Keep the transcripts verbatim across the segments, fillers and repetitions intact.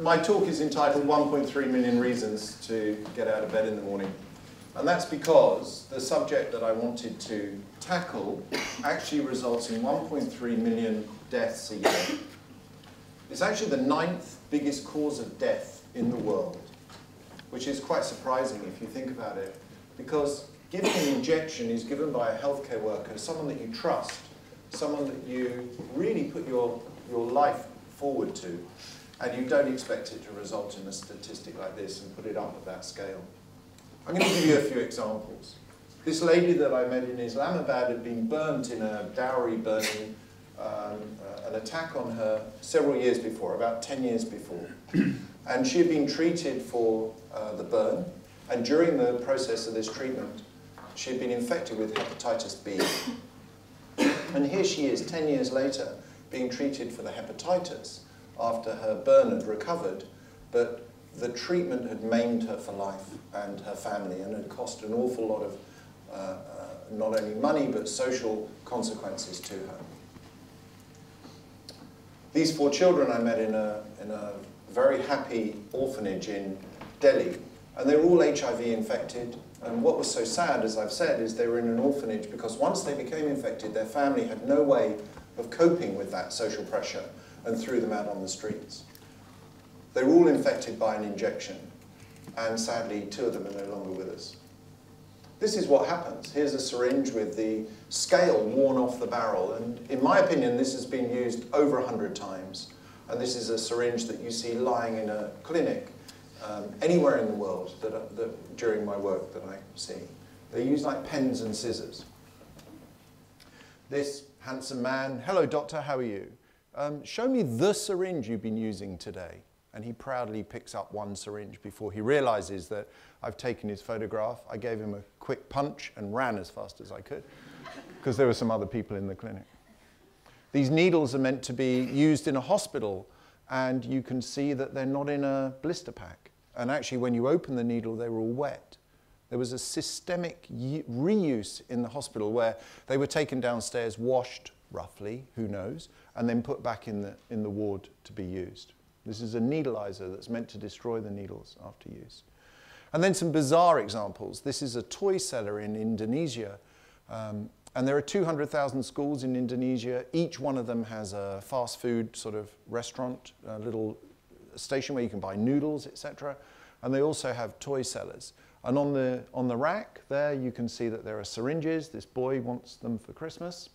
My talk is entitled one point three million Reasons to Get Out of Bed in the Morning. And that's because the subject that I wanted to tackle actually results in one point three million deaths a year. It's actually the ninth biggest cause of death in the world, which is quite surprising if you think about it, because giving an injection is given by a healthcare worker, someone that you trust, someone that you really put your, your life forward to, and you don't expect it to result in a statistic like this and put it up at that scale. I'm going to give you a few examples. This lady that I met in Islamabad had been burnt in a dowry burning, um, uh, an attack on her several years before, about ten years before. And she had been treated for uh, the burn, and during the process of this treatment, she had been infected with hepatitis B. And here she is, ten years later, being treated for the hepatitis after her burn had recovered, but the treatment had maimed her for life and her family and had cost an awful lot of uh, uh, not only money but social consequences to her. These four children I met in a, in a very happy orphanage in Delhi, and they were all H I V infected, and what was so sad, as I've said, is they were in an orphanage because once they became infected, their family had no way of coping with that social pressure and threw them out on the streets. They were all infected by an injection, and sadly, two of them are no longer with us. This is what happens. Here's a syringe with the scale worn off the barrel, and in my opinion, this has been used over a hundred times, and this is a syringe that you see lying in a clinic um, anywhere in the world that, uh, that during my work that I see. They use like pens and scissors. This handsome man, hello doctor, how are you? Um, show me the syringe you've been using today. And he proudly picks up one syringe before he realizes that I've taken his photograph. I gave him a quick punch and ran as fast as I could because there were some other people in the clinic. These needles are meant to be used in a hospital, and you can see that they're not in a blister pack. And actually, when you open the needle, they were all wet. There was a systemic reuse in the hospital where they were taken downstairs, washed roughly, who knows, and then put back in the, in the ward to be used. This is a needleizer that's meant to destroy the needles after use. And then some bizarre examples. This is a toy seller in Indonesia. Um, and there are two hundred thousand schools in Indonesia. Each one of them has a fast food sort of restaurant, a little station where you can buy noodles, et cetera. And they also have toy sellers. And on the, on the rack there, you can see that there are syringes. This boy wants them for Christmas.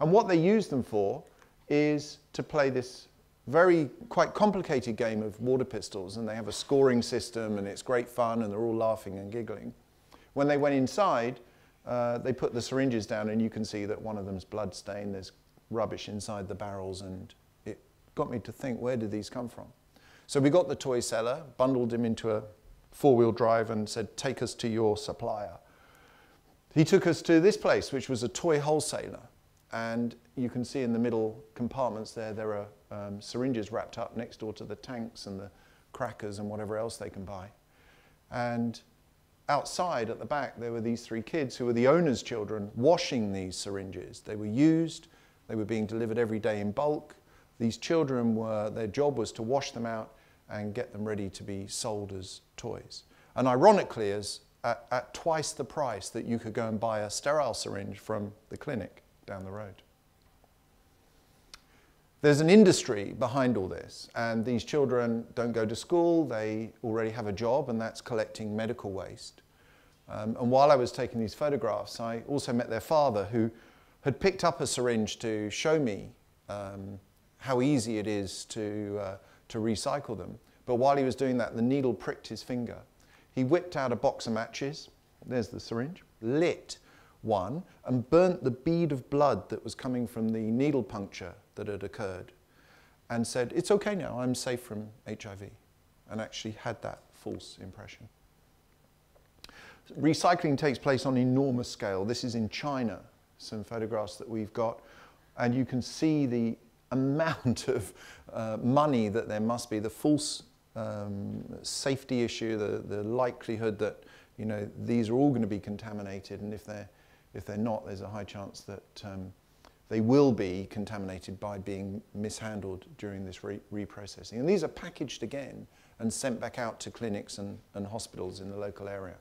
And what they use them for is to play this very quite complicated game of water pistols, and they have a scoring system, and it's great fun, and they're all laughing and giggling. When they went inside, uh, they put the syringes down, and you can see that one of them's bloodstained. There's rubbish inside the barrels, and it got me to think, where did these come from? So we got the toy seller, bundled him into a four-wheel drive, and said, take us to your supplier. He took us to this place, which was a toy wholesaler, and you can see in the middle compartments there, there are um, syringes wrapped up next door to the tanks and the crackers and whatever else they can buy. And outside at the back, there were these three kids who were the owner's children washing these syringes. They were used, they were being delivered every day in bulk. These children were, their job was to wash them out and get them ready to be sold as toys. And ironically, as at, at twice the price that you could go and buy a sterile syringe from the clinic down the road. There's an industry behind all this, and these children don't go to school, they already have a job, and that's collecting medical waste. Um, and while I was taking these photographs, I also met their father, who had picked up a syringe to show me um, how easy it is to, uh, to recycle them. But while he was doing that, the needle pricked his finger. He whipped out a box of matches, there's the syringe, lit one, and burnt the bead of blood that was coming from the needle puncture that had occurred, and said, it's okay now, I'm safe from H I V, and actually had that false impression. Recycling takes place on enormous scale. This is in China, some photographs that we've got, and you can see the amount of uh, money that there must be, the false um, safety issue, the, the likelihood that, you know, these are all going to be contaminated, and if they're, if they're not, there's a high chance that um, they will be contaminated by being mishandled during this re reprocessing. And these are packaged again and sent back out to clinics and, and hospitals in the local area.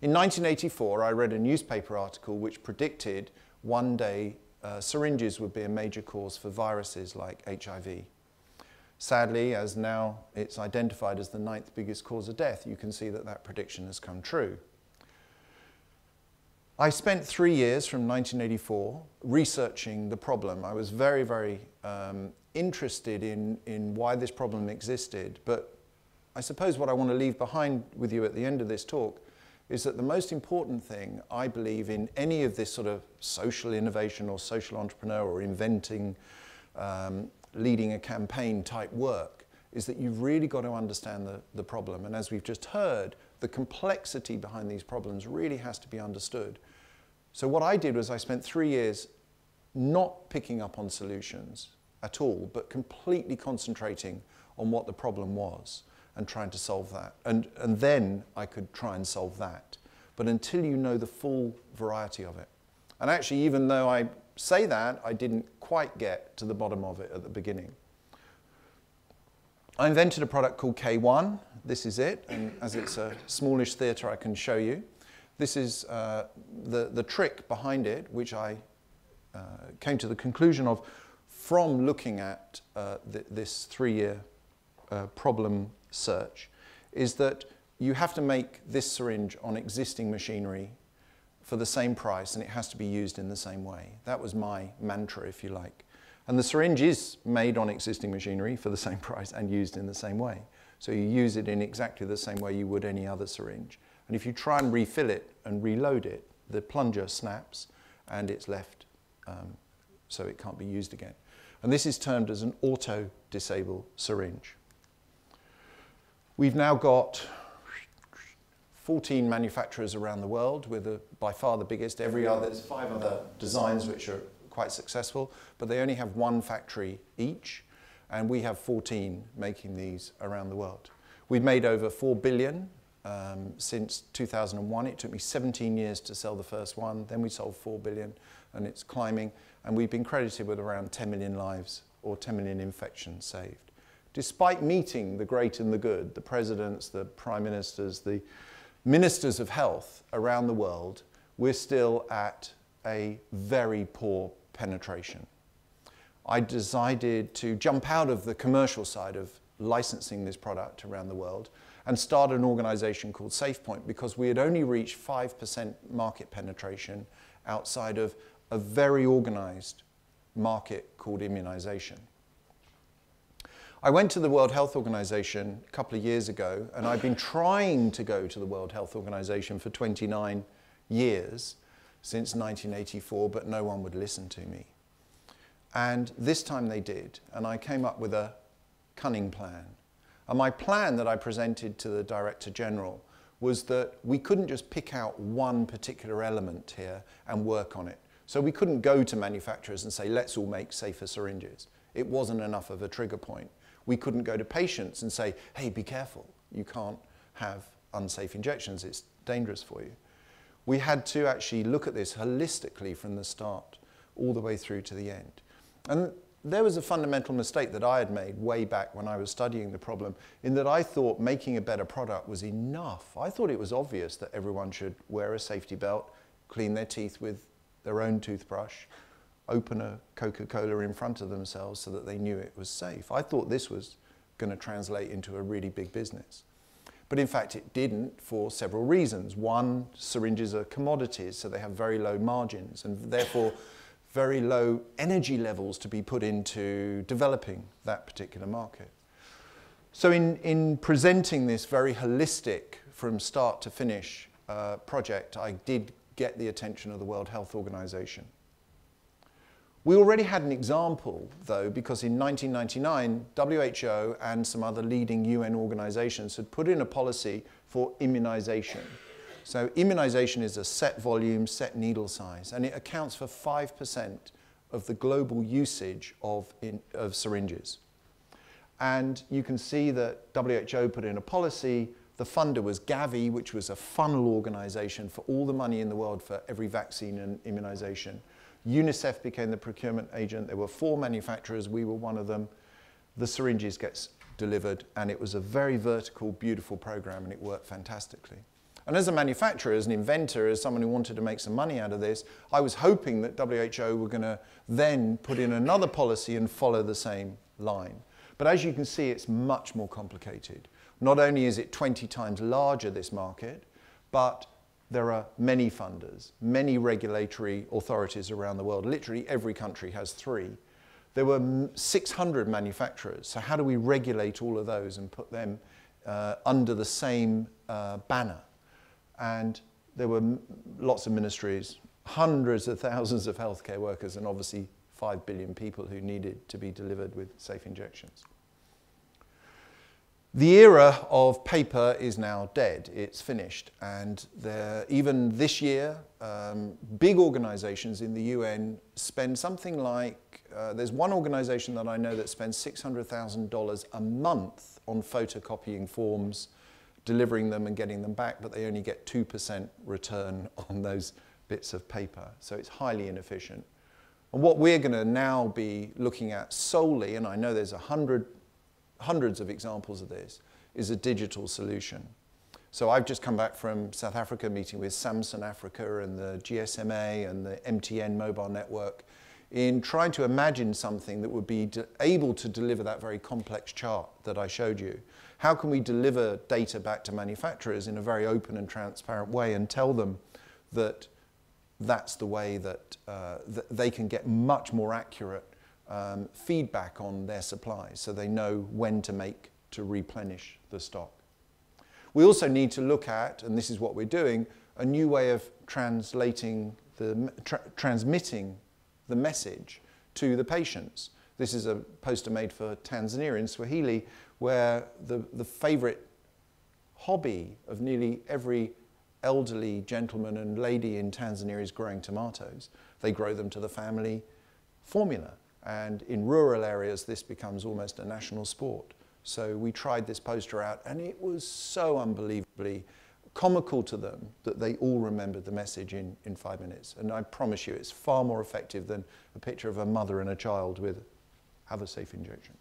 In nineteen eighty-four, I read a newspaper article which predicted one day uh, syringes would be a major cause for viruses like H I V. Sadly, as now it's identified as the ninth biggest cause of death, you can see that that prediction has come true. I spent three years from nineteen eighty-four researching the problem. I was very, very um, interested in, in why this problem existed, but I suppose what I want to leave behind with you at the end of this talk is that the most important thing, I believe, in any of this sort of social innovation or social entrepreneur or inventing um, leading a campaign type work is that you've really got to understand the, the problem. And as we've just heard, the complexity behind these problems really has to be understood. So what I did was I spent three years not picking up on solutions at all, but completely concentrating on what the problem was and trying to solve that. And, and then I could try and solve that. But until you know the full variety of it. And actually, even though I say that, I didn't quite get to the bottom of it at the beginning. I invented a product called K one. This is it, and as it's a smallish theatre, I can show you. This is uh, the, the trick behind it, which I uh, came to the conclusion of from looking at uh, th this three-year uh, problem search, is that you have to make this syringe on existing machinery for the same price, and it has to be used in the same way. That was my mantra, if you like. And the syringe is made on existing machinery for the same price and used in the same way. So you use it in exactly the same way you would any other syringe. And if you try and refill it and reload it, the plunger snaps and it's left, um, so it can't be used again. And this is termed as an auto-disable syringe. We've now got fourteen manufacturers around the world, with a, by far the biggest. Every other, there's five other designs which are quite successful, but they only have one factory each, and we have fourteen making these around the world. We've made over four billion um, since two thousand one. It took me seventeen years to sell the first one, then we sold four billion, and it's climbing, and we've been credited with around ten million lives, or ten million infections saved. Despite meeting the great and the good, the presidents, the prime ministers, the ministers of health around the world, we're still at a very poor penetration. I decided to jump out of the commercial side of licensing this product around the world and start an organization called SafePoint, because we had only reached five percent market penetration outside of a very organized market called immunization. I went to the World Health Organization a couple of years ago, and I've been trying to go to the World Health Organization for twenty-nine years, since nineteen eighty-four, but no one would listen to me. And this time they did, and I came up with a cunning plan. And my plan that I presented to the Director General was that we couldn't just pick out one particular element here and work on it. So we couldn't go to manufacturers and say, let's all make safer syringes. It wasn't enough of a trigger point. We couldn't go to patients and say, hey, be careful, you can't have unsafe injections, it's dangerous for you. We had to actually look at this holistically from the start all the way through to the end. And there was a fundamental mistake that I had made way back when I was studying the problem, in that I thought making a better product was enough. I thought it was obvious that everyone should wear a safety belt, clean their teeth with their own toothbrush, open a Coca-Cola in front of themselves so that they knew it was safe. I thought this was going to translate into a really big business. But in fact, it didn't, for several reasons. One, syringes are commodities, so they have very low margins and therefore very low energy levels to be put into developing that particular market. So in, in presenting this very holistic, from start to finish uh, project, I did get the attention of the World Health Organization. We already had an example, though, because in nineteen ninety-nine, W H O and some other leading U N organizations had put in a policy for immunization. So immunization is a set volume, set needle size, and it accounts for five percent of the global usage of, in, of syringes. And you can see that W H O put in a policy. The funder was Gavi, which was a funnel organization for all the money in the world for every vaccine and immunization. UNICEF became the procurement agent. There were four manufacturers. We were one of them. The syringes gets delivered, and it was a very vertical, beautiful program, and it worked fantastically. And as a manufacturer, as an inventor, as someone who wanted to make some money out of this, I was hoping that W H O were going to then put in another policy and follow the same line. But as you can see, it's much more complicated. Not only is it twenty times larger, this market, but there are many funders, many regulatory authorities around the world. Literally every country has three. There were six hundred manufacturers, so how do we regulate all of those and put them uh, under the same uh, banner? And there were lots of ministries, hundreds of thousands of healthcare workers, and obviously five billion people who needed to be delivered with safe injections. The era of paper is now dead. It's finished. And there, even this year, um, big organizations in the U N spend something like, uh, there's one organization that I know that spends six hundred thousand dollars a month on photocopying forms, delivering them and getting them back, but they only get two percent return on those bits of paper. So it's highly inefficient. And what we're going to now be looking at solely, and I know there's a hundred Hundreds of examples of this, is a digital solution. So I've just come back from South Africa meeting with Samsung Africa and the G S M A and the M T N mobile network in trying to imagine something that would be able to deliver that very complex chart that I showed you. How can we deliver data back to manufacturers in a very open and transparent way and tell them that that's the way that, uh, that they can get much more accurate Um, feedback on their supplies, so they know when to make to replenish the stock. We also need to look at, and this is what we're doing, a new way of translating the tra transmitting the message to the patients. This is a poster made for Tanzania in Swahili, where the, the favourite hobby of nearly every elderly gentleman and lady in Tanzania is growing tomatoes. They grow them to the family formula. And in rural areas, this becomes almost a national sport. So we tried this poster out, and it was so unbelievably comical to them that they all remembered the message in, in five minutes. And I promise you, it's far more effective than a picture of a mother and a child with, have a safe injection.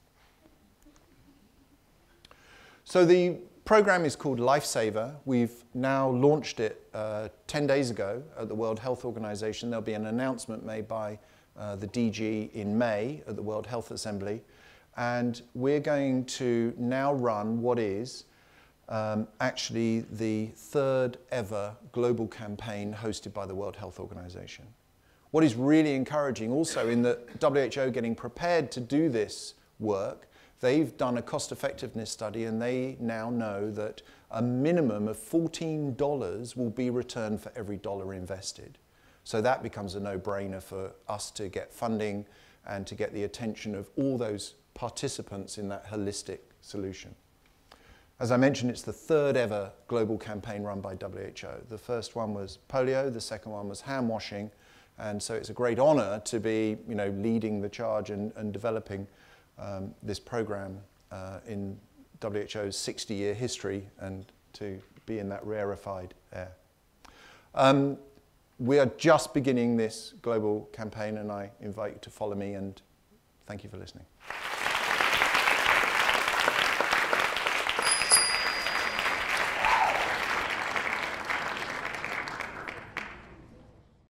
So the program is called Lifesaver. We've now launched it uh, ten days ago at the World Health Organization. There'll be an announcement made by Uh, the D G in May at the World Health Assembly, and we're going to now run what is um, actually the third ever global campaign hosted by the World Health Organization. What is really encouraging also in that W H O getting prepared to do this work, they've done a cost effectiveness study, and they now know that a minimum of fourteen dollars will be returned for every dollar invested. So that becomes a no-brainer for us to get funding and to get the attention of all those participants in that holistic solution. As I mentioned, it's the third ever global campaign run by W H O. The first one was polio, the second one was hand washing, and so it's a great honor to be, you know, leading the charge and, and developing um, this program uh, in W H O's sixty-year history, and to be in that rarefied air. Um, We are just beginning this global campaign, and I invite you to follow me, and thank you for listening.